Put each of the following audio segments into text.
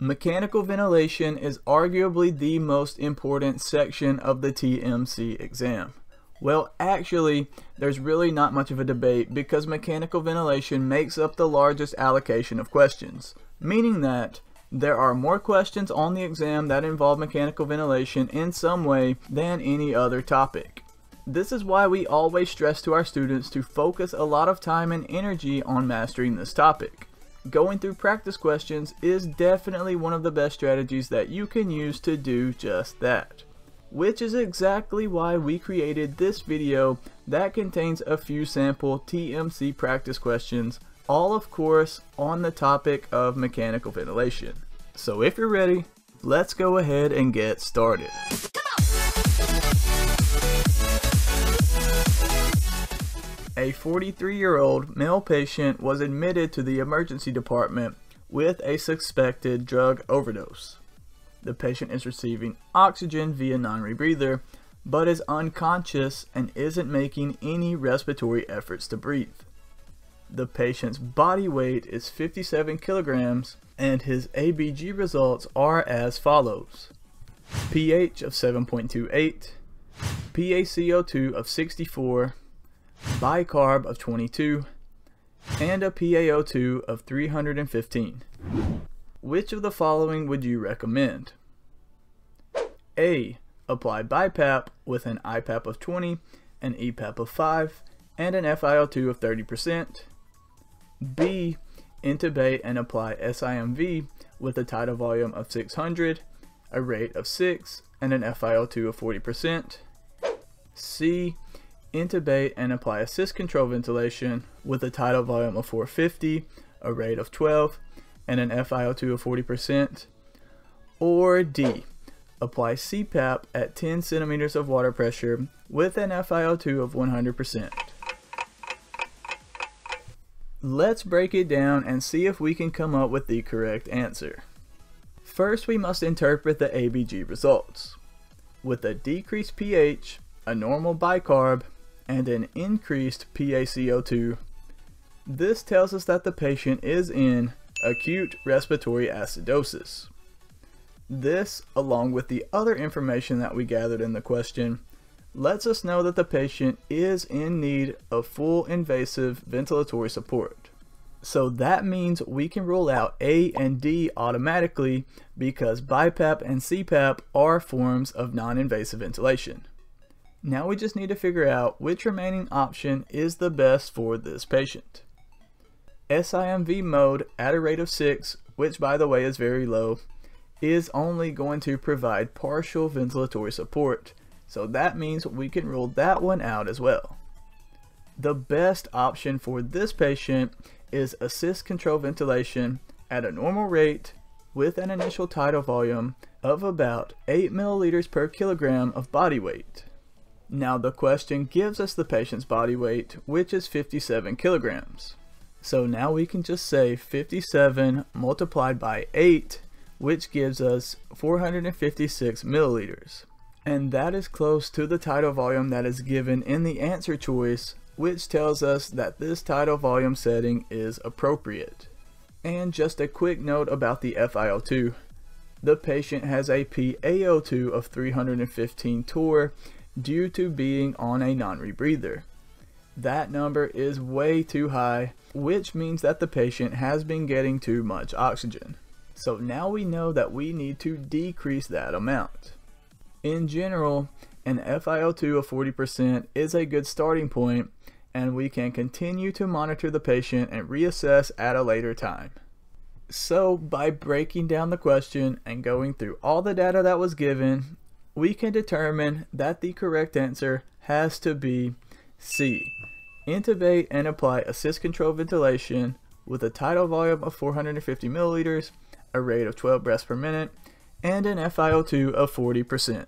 Mechanical ventilation is arguably the most important section of the TMC exam. Well, actually, there's really not much of a debate because mechanical ventilation makes up the largest allocation of questions, meaning that there are more questions on the exam that involve mechanical ventilation in some way than any other topic. This is why we always stress to our students to focus a lot of time and energy on mastering this topic. Going through practice questions is definitely one of the best strategies that you can use to do just that, which is exactly why we created this video that contains a few sample TMC practice questions, all of course on the topic of mechanical ventilation. So if you're ready, let's go ahead and get started. A 43-year-old male patient was admitted to the emergency department with a suspected drug overdose. The patient is receiving oxygen via non-rebreather, but is unconscious and isn't making any respiratory efforts to breathe. The patient's body weight is 57 kilograms, and his ABG results are as follows: pH of 7.28, PaCO2 of 64, bicarb of 22, and a PaO2 of 315. Which of the following would you recommend? A. Apply BiPAP with an IPAP of 20, an EPAP of 5, and an FiO2 of 30%. B. Intubate and apply SIMV with a tidal volume of 600, a rate of 6, and an FiO2 of 40%. C. Intubate and apply assist control ventilation with a tidal volume of 450, a rate of 12, and an FiO2 of 40%. Or D. Apply CPAP at 10 centimeters of water pressure with an FiO2 of 100%. Let's break it down and see if we can come up with the correct answer. First, we must interpret the ABG results. With a decreased pH, a normal bicarb, and an increased PaCO2, this tells us that the patient is in acute respiratory acidosis. This, along with the other information that we gathered in the question, lets us know that the patient is in need of full invasive ventilatory support. So that means we can rule out A and D automatically because BiPAP and CPAP are forms of non-invasive ventilation. Now we just need to figure out which remaining option is the best for this patient. SIMV mode at a rate of 6, which by the way is very low, is only going to provide partial ventilatory support, so that means we can rule that one out as well. The best option for this patient is assist control ventilation at a normal rate with an initial tidal volume of about 8 milliliters per kilogram of body weight. Now the question gives us the patient's body weight, which is 57 kilograms. So now we can just say 57 multiplied by 8, which gives us 456 milliliters. And that is close to the tidal volume that is given in the answer choice, which tells us that this tidal volume setting is appropriate. And just a quick note about the FiO2. The patient has a PaO2 of 315 torr, due to being on a non-rebreather. That number is way too high, which means that the patient has been getting too much oxygen. So now we know that we need to decrease that amount. In general, an FiO2 of 40% is a good starting point, and we can continue to monitor the patient and reassess at a later time. So by breaking down the question and going through all the data that was given, we can determine that the correct answer has to be C. Intubate and apply assist control ventilation with a tidal volume of 450 milliliters, a rate of 12 breaths per minute, and an FiO2 of 40%.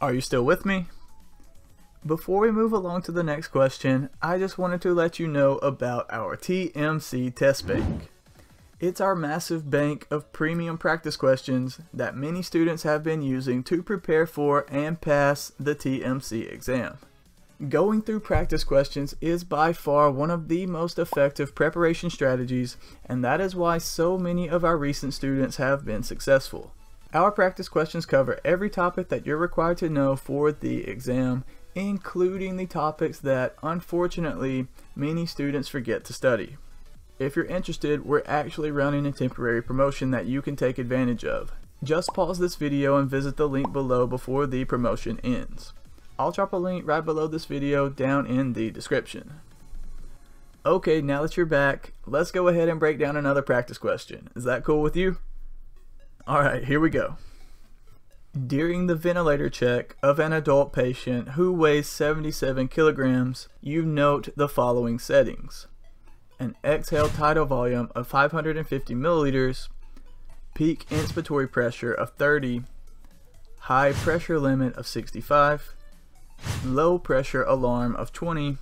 Are you still with me? Before we move along to the next question, I just wanted to let you know about our TMC test bank. It's our massive bank of premium practice questions that many students have been using to prepare for and pass the TMC exam. Going through practice questions is by far one of the most effective preparation strategies, and that is why so many of our recent students have been successful. Our practice questions cover every topic that you're required to know for the exam, including the topics that, unfortunately, many students forget to study. If you're interested, we're actually running a temporary promotion that you can take advantage of. Just pause this video and visit the link below before the promotion ends. I'll drop a link right below this video down in the description. Okay, now that you're back, let's go ahead and break down another practice question. Is that cool with you? Alright, here we go. During the ventilator check of an adult patient who weighs 77 kilograms, you note the following settings: an exhale tidal volume of 550 milliliters, peak inspiratory pressure of 30, high pressure limit of 65, low pressure alarm of 20,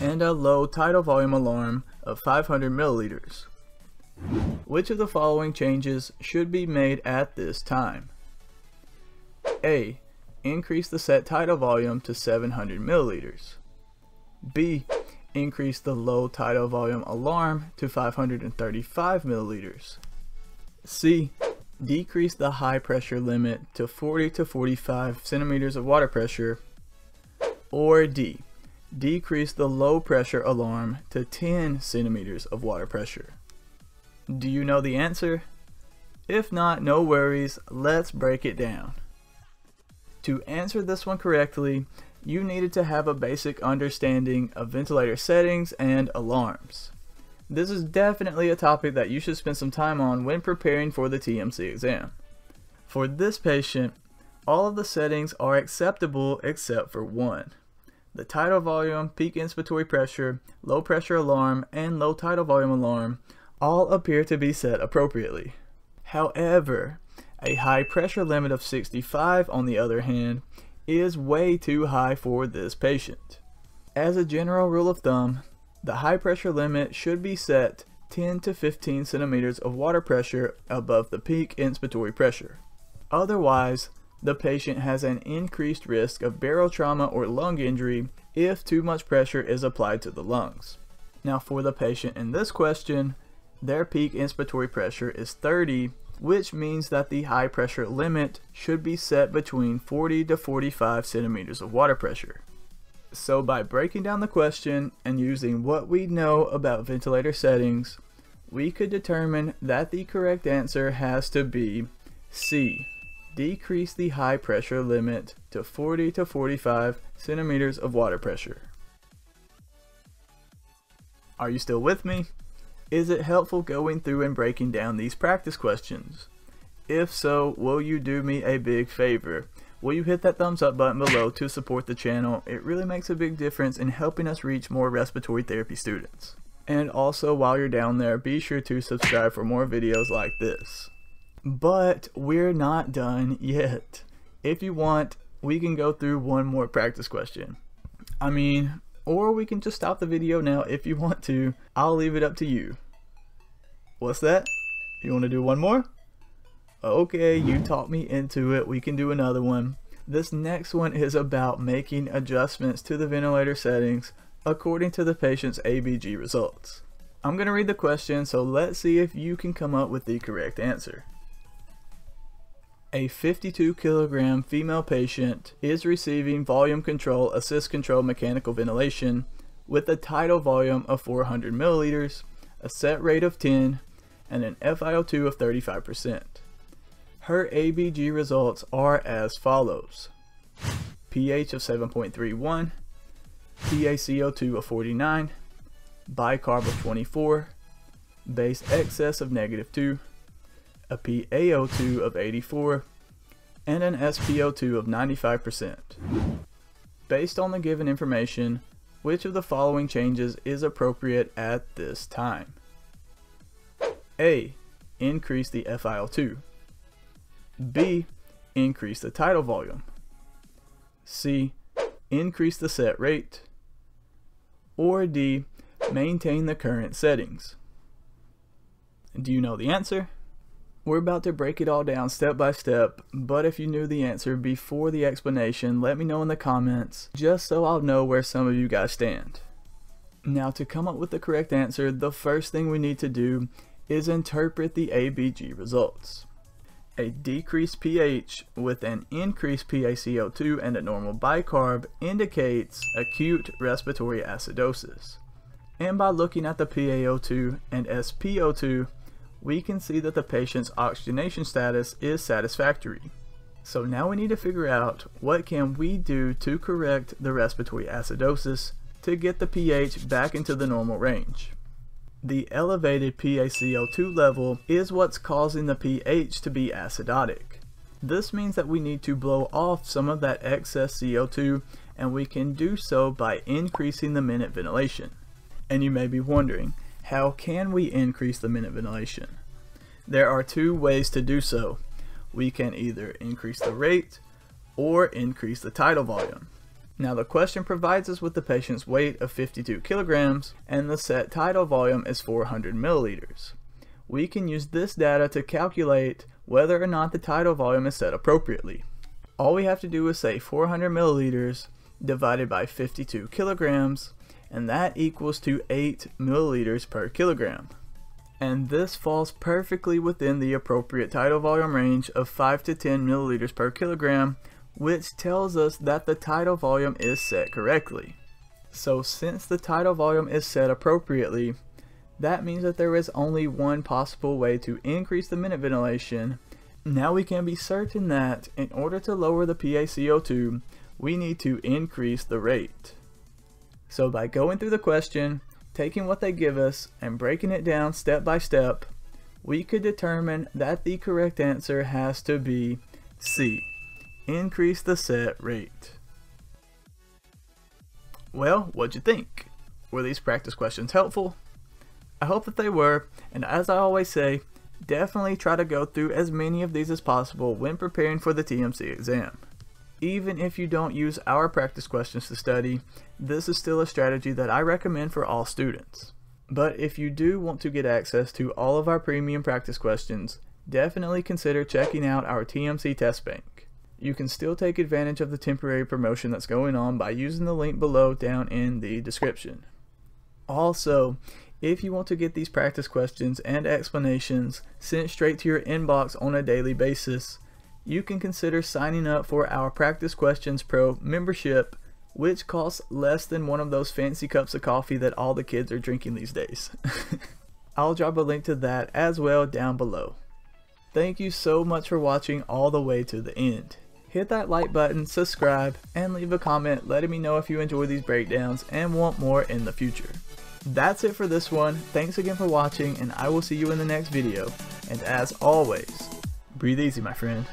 and a low tidal volume alarm of 500 milliliters. Which of the following changes should be made at this time? A. Increase the set tidal volume to 700 milliliters. B. Increase the low tidal volume alarm to 535 milliliters. C. Decrease the high pressure limit to 40 to 45 centimeters of water pressure. Or D. Decrease the low pressure alarm to 10 centimeters of water pressure. Do you know the answer? If not, no worries, let's break it down. To answer this one correctly, you needed to have a basic understanding of ventilator settings and alarms. This is definitely a topic that you should spend some time on when preparing for the TMC exam. For this patient, all of the settings are acceptable except for one: the tidal volume, peak inspiratory pressure, low pressure alarm, and low tidal volume alarm all appear to be set appropriately. However, a high pressure limit of 65, on the other hand, is way too high for this patient. As a general rule of thumb, the high pressure limit should be set 10 to 15 centimeters of water pressure above the peak inspiratory pressure. Otherwise, the patient has an increased risk of baro trauma or lung injury if too much pressure is applied to the lungs. Now for the patient in this question, their peak inspiratory pressure is 30, which means that the high pressure limit should be set between 40 to 45 centimeters of water pressure. So by breaking down the question and using what we know about ventilator settings, we could determine that the correct answer has to be C. Decrease the high pressure limit to 40 to 45 centimeters of water pressure. Are you still with me? Is it helpful going through and breaking down these practice questions? If so, will you do me a big favor? Will you hit that thumbs up button below to support the channel? It really makes a big difference in helping us reach more respiratory therapy students. And also, while you're down there, be sure to subscribe for more videos like this. But we're not done yet. If you want, we can go through one more practice question. Or we can just stop the video now if you want to. I'll leave it up to you. What's that? You want to do one more? Okay, you talked me into it. We can do another one. This next one is about making adjustments to the ventilator settings according to the patient's ABG results. I'm going to read the question, so let's see if you can come up with the correct answer. A 52 kilogram female patient is receiving volume control assist control mechanical ventilation with a tidal volume of 400 milliliters, a set rate of 10, and an FiO2 of 35%. Her ABG results are as follows: pH of 7.31, PaCO2 of 49, bicarb of 24, base excess of -2, a PaO2 of 84, and an SpO2 of 95%. Based on the given information, which of the following changes is appropriate at this time? A. Increase the FiO2. B. Increase the tidal volume. C. Increase the set rate. Or D. Maintain the current settings. Do you know the answer? We're about to break it all down step by step, but if you knew the answer before the explanation, let me know in the comments, just so I'll know where some of you guys stand. Now, to come up with the correct answer, the first thing we need to do is interpret the ABG results. A decreased pH with an increased PaCO2 and a normal bicarb indicates acute respiratory acidosis. And by looking at the PaO2 and SpO2, we can see that the patient's oxygenation status is satisfactory. So now we need to figure out what can we do to correct the respiratory acidosis to get the pH back into the normal range. The elevated PaCO2 level is what's causing the pH to be acidotic. This means that we need to blow off some of that excess CO2, and we can do so by increasing the minute ventilation. And you may be wondering, how can we increase the minute ventilation? There are two ways to do so. We can either increase the rate or increase the tidal volume. Now, the question provides us with the patient's weight of 52 kilograms and the set tidal volume is 400 milliliters. We can use this data to calculate whether or not the tidal volume is set appropriately. All we have to do is say 400 milliliters divided by 52 kilograms, and that equals to 8 milliliters per kilogram. And this falls perfectly within the appropriate tidal volume range of 5 to 10 milliliters per kilogram, which tells us that the tidal volume is set correctly. So since the tidal volume is set appropriately, that means that there is only one possible way to increase the minute ventilation. Now we can be certain that in order to lower the PaCO2, we need to increase the rate. So by going through the question, taking what they give us, and breaking it down step by step, we could determine that the correct answer has to be C. Increase the set rate. Well, what'd you think? Were these practice questions helpful? I hope that they were, and as I always say, definitely try to go through as many of these as possible when preparing for the TMC exam. Even if you don't use our practice questions to study, this is still a strategy that I recommend for all students. But if you do want to get access to all of our premium practice questions, definitely consider checking out our TMC test bank. You can still take advantage of the temporary promotion that's going on by using the link below down in the description. Also, if you want to get these practice questions and explanations sent straight to your inbox on a daily basis, you can consider signing up for our Practice Questions Pro membership, which costs less than one of those fancy cups of coffee that all the kids are drinking these days. I'll drop a link to that as well down below. Thank you so much for watching all the way to the end. Hit that like button, subscribe, and leave a comment letting me know if you enjoy these breakdowns and want more in the future. That's it for this one. Thanks again for watching, and I will see you in the next video. And as always, breathe easy, my friend.